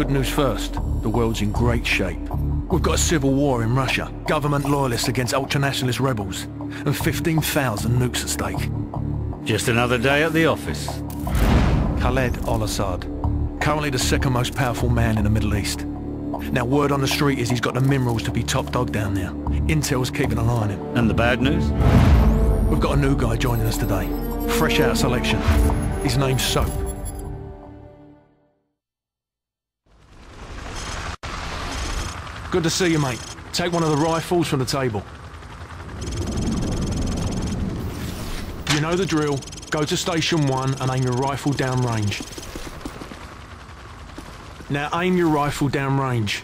Good news first. The world's in great shape. We've got a civil war in Russia, government loyalists against ultranationalist rebels, and 15,000 nukes at stake. Just another day at the office. Khaled Al-Asad, currently the second most powerful man in the Middle East. Now word on the street is he's got the minerals to be top dog down there. Intel's keeping an eye on him. And the bad news? We've got a new guy joining us today, fresh out of selection. His name's Soap. Good to see you, mate. Take one of the rifles from the table. You know the drill. Go to Station 1 and aim your rifle downrange. Now aim your rifle downrange.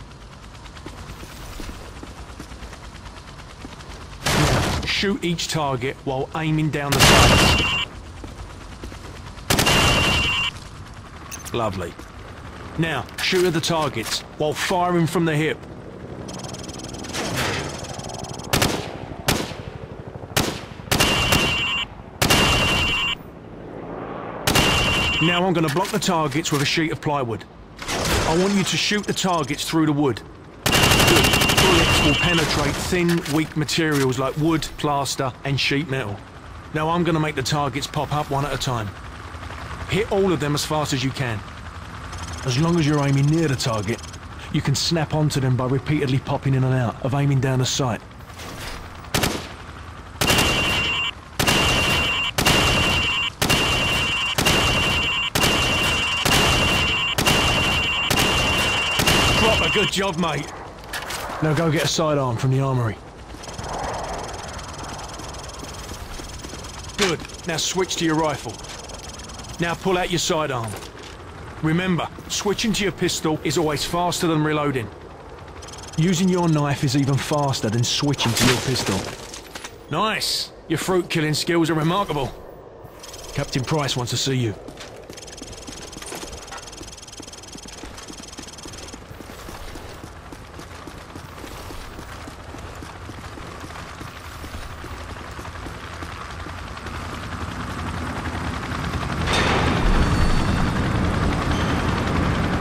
Now, shoot each target while aiming down the sights. Lovely. Now, shoot at the targets while firing from the hip. Now I'm going to block the targets with a sheet of plywood. I want you to shoot the targets through the wood. Bullets will penetrate thin, weak materials like wood, plaster and sheet metal. Now I'm going to make the targets pop up one at a time. Hit all of them as fast as you can. As long as you're aiming near the target, you can snap onto them by repeatedly popping in and out of aiming down the sight. Good job, mate. Now go get a sidearm from the armory. Good. Now switch to your rifle. Now pull out your sidearm. Remember, switching to your pistol is always faster than reloading. Using your knife is even faster than switching to your pistol. Nice. Your fruit killing skills are remarkable. Captain Price wants to see you.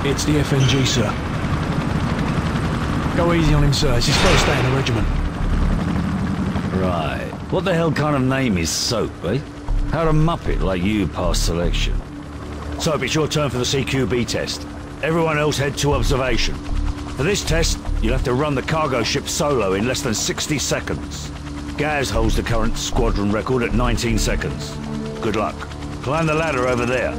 It's the FNG, sir. Go easy on him, sir. It's his first day in the regiment. Right. What the hell kind of name is Soap, eh? How'd a muppet like you pass selection? Soap, it's your turn for the CQB test. Everyone else head to observation. For this test, you'll have to run the cargo ship solo in less than 60 seconds. Gaz holds the current squadron record at 19 seconds. Good luck. Climb the ladder over there.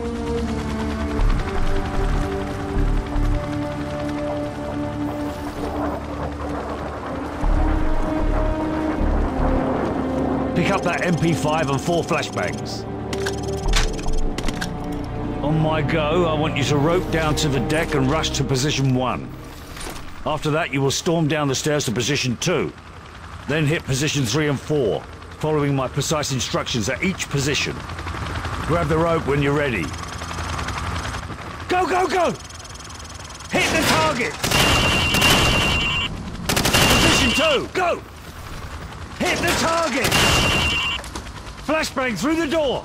Pick up that MP5 and 4 flashbangs. On my go, I want you to rope down to the deck and rush to position 1. After that, you will storm down the stairs to position 2. Then hit position 3 and 4, following my precise instructions at each position. Grab the rope when you're ready. Go, go, go! Hit the targets! Position 2, go! Hit the target! Flashbang through the door!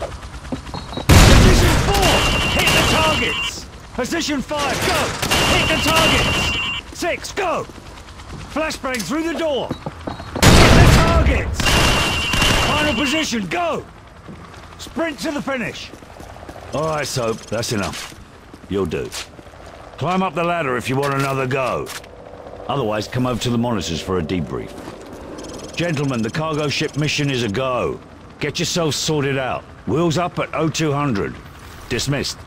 Position 4! Hit the targets! Position 5, go! Hit the targets! 6, go! Flashbang through the door! Hit the targets! Final position, go! Sprint to the finish! Alright, Soap, that's enough. You'll do. Climb up the ladder if you want another go. Otherwise, come over to the monitors for a debrief. Gentlemen, the cargo ship mission is a go. Get yourselves sorted out. Wheels up at 0200. Dismissed.